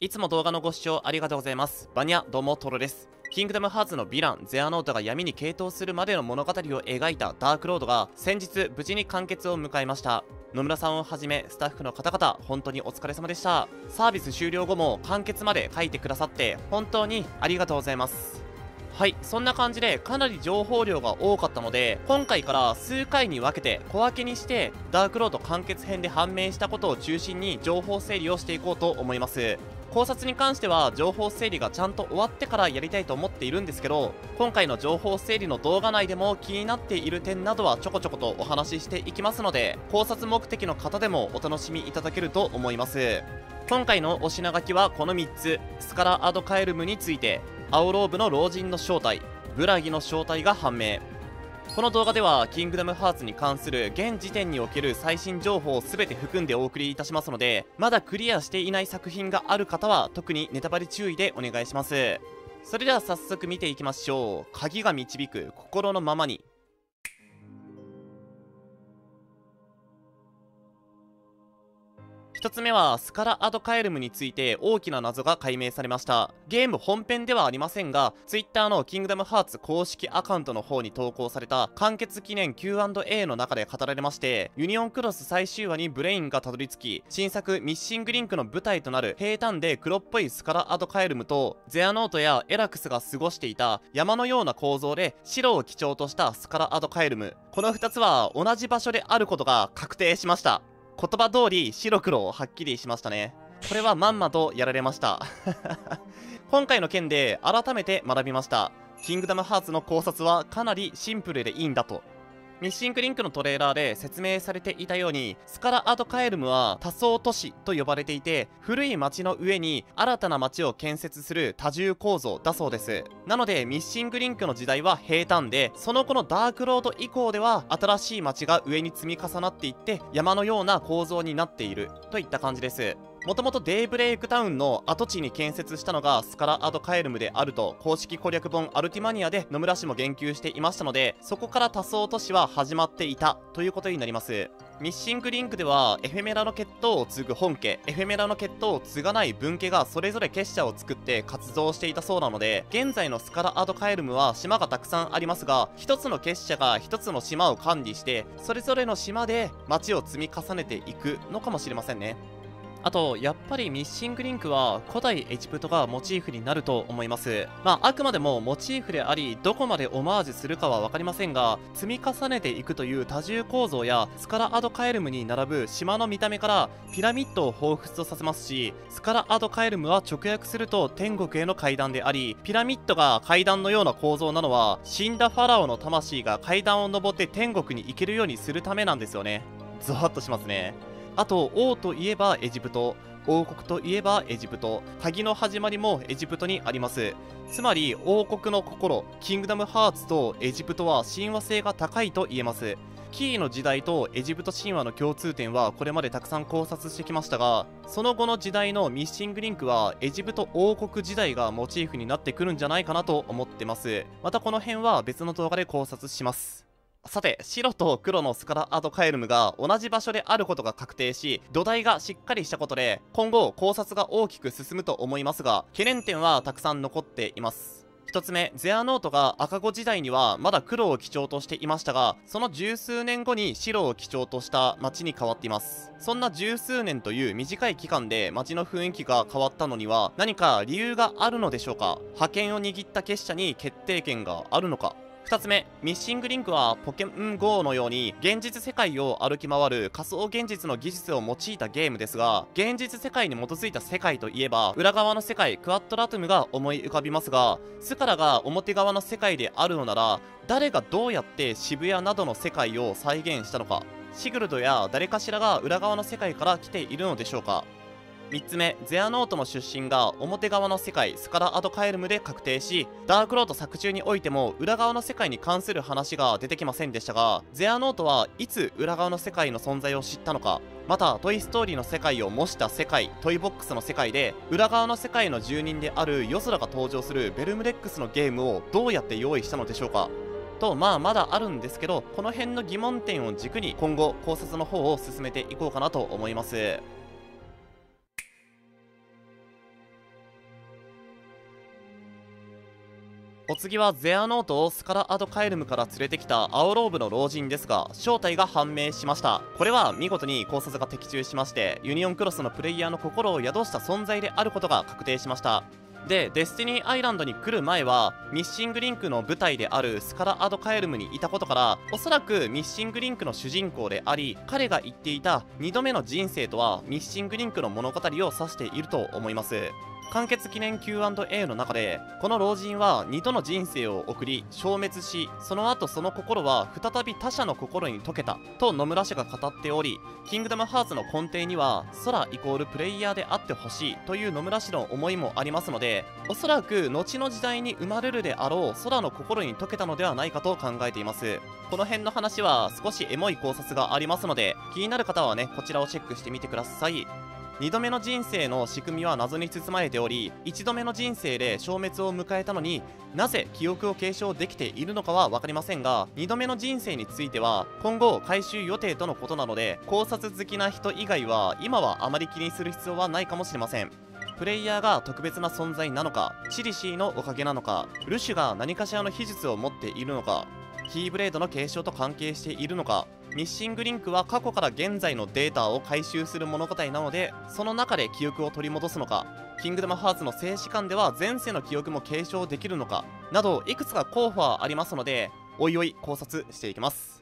いつも動画のご視聴ありがとうございます。バニャ、どうも、トロです。キングダムハーツのヴィラン、ゼアノートが闇に傾倒するまでの物語を描いたダークロードが先日無事に完結を迎えました。野村さんをはじめスタッフの方々、本当にお疲れ様でした。サービス終了後も完結まで書いてくださって本当にありがとうございます。はい、そんな感じでかなり情報量が多かったので、今回から数回に分けて小分けにしてダークロード完結編で判明したことを中心に情報整理をしていこうと思います。考察に関しては情報整理がちゃんと終わってからやりたいと思っているんですけど、今回の情報整理の動画内でも気になっている点などはちょこちょことお話ししていきますので、考察目的の方でもお楽しみいただけると思います。今回のお品書きはこの3つ。スカラ・アドカエルムについて、青ローブの老人の正体、ブラギの正体が判明。この動画ではキングダムハーツに関する現時点における最新情報を全て含んでお送りいたしますので、まだクリアしていない作品がある方は特にネタバレ注意でお願いします。それでは早速見ていきましょう。鍵が導く心のままに。1つ目はスカラ・アドカエルムについて大きな謎が解明されました。ゲーム本編ではありませんが、 Twitter のキングダムハーツ公式アカウントの方に投稿された完結記念 Q&A の中で語られまして、ユニオンクロス最終話にブレインがたどり着き、新作ミッシングリンクの舞台となる平坦で黒っぽいスカラ・アドカエルムと、ゼアノートやエラクスが過ごしていた山のような構造で白を基調としたスカラ・アドカエルム、この2つは同じ場所であることが確定しました。言葉通り白黒をはっきりしましたね。これはまんまとやられました今回の件で改めて学びました。キングダムハーツの考察はかなりシンプルでいいんだと。ミッシングリンクのトレーラーで説明されていたように、スカラ・アドカエルムは多層都市と呼ばれていて、古い町の上に新たな町を建設する多重構造だそうです。なのでミッシングリンクの時代は平坦で、その後のダークロード以降では新しい町が上に積み重なっていって山のような構造になっているといった感じです。もともとデイブレイクタウンの跡地に建設したのがスカラ・アドカエルムであると、公式攻略本アルティマニアで野村氏も言及していましたので、そこから多層都市は始まっていたということになります。ミッシングリンクではエフェメラの血統を継ぐ本家、エフェメラの血統を継がない分家がそれぞれ結社を作って活動していたそうなので、現在のスカラ・アドカエルムは島がたくさんありますが、一つの結社が一つの島を管理して、それぞれの島で町を積み重ねていくのかもしれませんね。あと、やっぱりミッシングリンクは古代エジプトがモチーフになると思います。まあ、あくまでもモチーフであり、どこまでオマージュするかは分かりませんが、積み重ねていくという多重構造や、スカラ・アドカエルムに並ぶ島の見た目からピラミッドを彷彿とさせますし、スカラ・アドカエルムは直訳すると天国への階段であり、ピラミッドが階段のような構造なのは、死んだファラオの魂が階段を登って天国に行けるようにするためなんですよね。ゾワッとしますね。あと、王といえばエジプト、王国といえばエジプト、鍵の始まりもエジプトにあります。つまり、王国の心、キングダムハーツとエジプトは親和性が高いと言えます。キーの時代とエジプト神話の共通点はこれまでたくさん考察してきましたが、その後の時代のミッシングリンクはエジプト王国時代がモチーフになってくるんじゃないかなと思ってます。またこの辺は別の動画で考察します。さて、白と黒のスカラ・アドカエルムが同じ場所であることが確定し、土台がしっかりしたことで今後考察が大きく進むと思いますが、懸念点はたくさん残っています。1つ目、ゼアノートが赤子時代にはまだ黒を基調としていましたが、その十数年後に白を基調とした町に変わっています。そんな十数年という短い期間で町の雰囲気が変わったのには何か理由があるのでしょうか。覇権を握った結社に決定権があるのか。2つ目、ミッシングリンクはポケモン GO のように現実世界を歩き回る仮想現実の技術を用いたゲームですが、現実世界に基づいた世界といえば裏側の世界クアッドラトムが思い浮かびますが、スカラが表側の世界であるのなら、誰がどうやって渋谷などの世界を再現したのか。シグルドや誰かしらが裏側の世界から来ているのでしょうか。3つ目、ゼアノートの出身が表側の世界スカラ・アドカエルムで確定し、ダークロード作中においても裏側の世界に関する話が出てきませんでしたが、ゼアノートはいつ裏側の世界の存在を知ったのか。また、トイ・ストーリーの世界を模した世界トイボックスの世界で、裏側の世界の住人である夜空が登場するベルムレックスのゲームをどうやって用意したのでしょうかと、まあまだあるんですけど、この辺の疑問点を軸に今後考察の方を進めていこうかなと思います。お次はゼアノートをスカラ・アドカエルムから連れてきた青ローブの老人ですが、正体が判明しました。これは見事に考察が的中しまして、ユニオンクロスのプレイヤーの心を宿した存在であることが確定しました。で、デスティニーアイランドに来る前はミッシングリンクの舞台であるスカラ・アドカエルムにいたことから、おそらくミッシングリンクの主人公であり、彼が言っていた2度目の人生とはミッシングリンクの物語を指していると思います。完結記念 Q&A の中で、この老人は2度の人生を送り消滅し、その後その心は再び他者の心に溶けたと野村氏が語っており、キングダムハーツの根底には空イコールプレイヤーであってほしいという野村氏の思いもありますので、おそらく後の時代に生まれるであろう空の心に溶けたのではないかと考えています。この辺の話は少しエモい考察がありますので、気になる方はね、こちらをチェックしてみてください。2度目の人生の仕組みは謎に包まれており、1度目の人生で消滅を迎えたのになぜ記憶を継承できているのかは分かりませんが、2度目の人生については今後回収予定とのことなので、考察好きな人以外は今はあまり気にする必要はないかもしれません。プレイヤーが特別な存在なのか、チリシーのおかげなのか、ルシュが何かしらの秘術を持っているのか、キーブレードの継承と関係しているのか、ミッシングリンクは過去から現在のデータを回収する物語なので、その中で記憶を取り戻すのか、キングダムハーツの静止間では前世の記憶も継承できるのかなど、いくつか候補はありますので、おいおい考察していきます。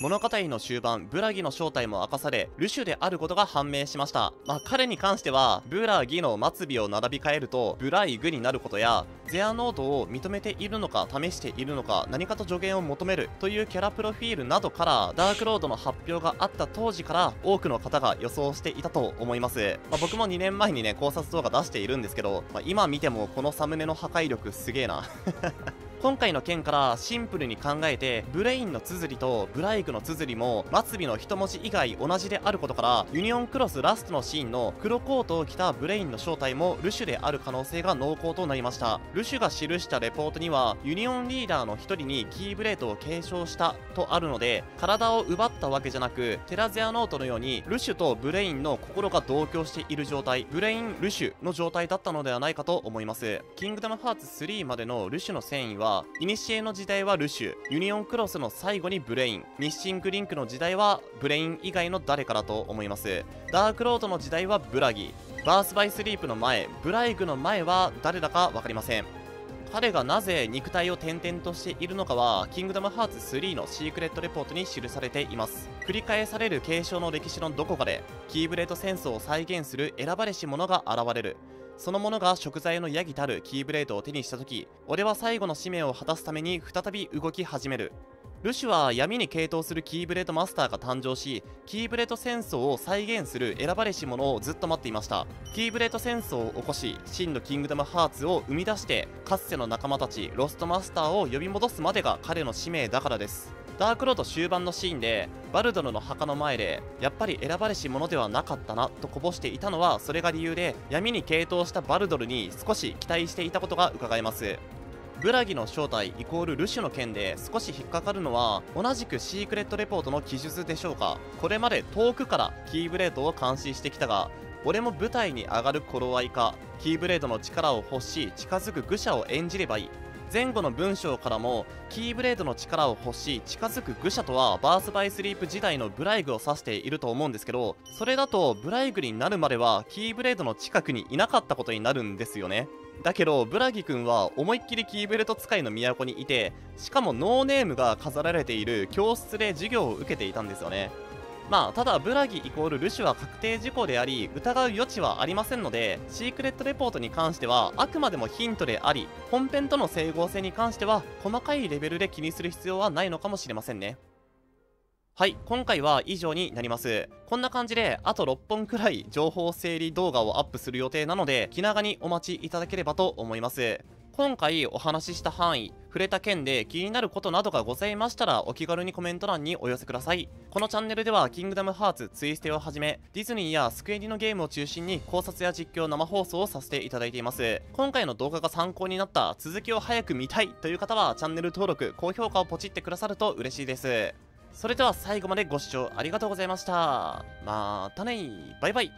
物語の終盤、ブラギの正体も明かされ、ルシュであることが判明しました。彼に関しては、ブラギの末尾を並び替えると、ブライグになることや、ゼアノートを認めているのか、試しているのか、何かと助言を求めるというキャラプロフィールなどから、ダークロードの発表があった当時から、多くの方が予想していたと思います。僕も2年前にね、考察動画出しているんですけど、今見てもこのサムネの破壊力すげえな。今回の件からシンプルに考えて、ブレインの綴りとブライグの綴りも末尾の一文字以外同じであることから、ユニオンクロスラストのシーンの黒コートを着たブレインの正体もルシュである可能性が濃厚となりました。ルシュが記したレポートには、ユニオンリーダーの一人にキーブレードを継承したとあるので、体を奪ったわけじゃなく、テラゼアノートのようにルシュとブレインの心が同居している状態、ブレイン・ルシュの状態だったのではないかと思います。キングダムハーツ3までのルシュの繊維は、古の時代はルシュ、ユニオンクロスの最後にブレイン、ミッシングリンクの時代はブレイン以外の誰かだと思います。ダークロードの時代はブラギ、バースバイスリープの前、ブライグの前は誰だか分かりません。彼がなぜ肉体を転々としているのかは、キングダムハーツ3のシークレットレポートに記されています。繰り返される継承の歴史のどこかで、キーブレード戦争を再現する選ばれし者が現れる。そのものが食材のヤギたるキーブレードを手にした時、俺は最後の使命を果たすために再び動き始める。ルシュは闇に傾倒するキーブレードマスターが誕生し、キーブレード戦争を再現する選ばれし者をずっと待っていました。キーブレード戦争を起こし、真のキングダムハーツを生み出して、かつての仲間たちロストマスターを呼び戻すまでが彼の使命だからです。ダークロード終盤のシーンで、バルドルの墓の前で、やっぱり選ばれし者ではなかったなとこぼしていたのはそれが理由で、闇に傾倒したバルドルに少し期待していたことがうかがえます。ブラギの正体イコールルシュの件で少し引っかかるのは、同じくシークレットレポートの記述でしょうか。これまで遠くからキーブレードを監視してきたが、俺も舞台に上がる頃合いか、キーブレードの力を欲しい近づく愚者を演じればいい。前後の文章からも、キーブレードの力を欲しい近づく愚者とはバース・バイ・スリープ時代のブライグを指していると思うんですけど、それだとブライグになるまではキーブレードの近くにいなかったことになるんですよね。だけどブラギ君は思いっきりキーブレード使いの都にいて、しかもノーネームが飾られている教室で授業を受けていたんですよね。ただブラギイコールルシュは確定事項であり、疑う余地はありませんので、シークレットレポートに関してはあくまでもヒントであり、本編との整合性に関しては細かいレベルで気にする必要はないのかもしれませんね。はい、今回は以上になります。こんな感じで、あと6本くらい情報整理動画をアップする予定なので、気長にお待ちいただければと思います。今回お話しした範囲、触れた件で気になることなどがございましたら、お気軽にコメント欄にお寄せください。このチャンネルでは、キングダムハーツ、ツイステをはじめ、ディズニーやスクエニのゲームを中心に考察や実況、生放送をさせていただいています。今回の動画が参考になった、続きを早く見たいという方は、チャンネル登録、高評価をポチってくださると嬉しいです。それでは最後までご視聴ありがとうございました。またねー。バイバイ。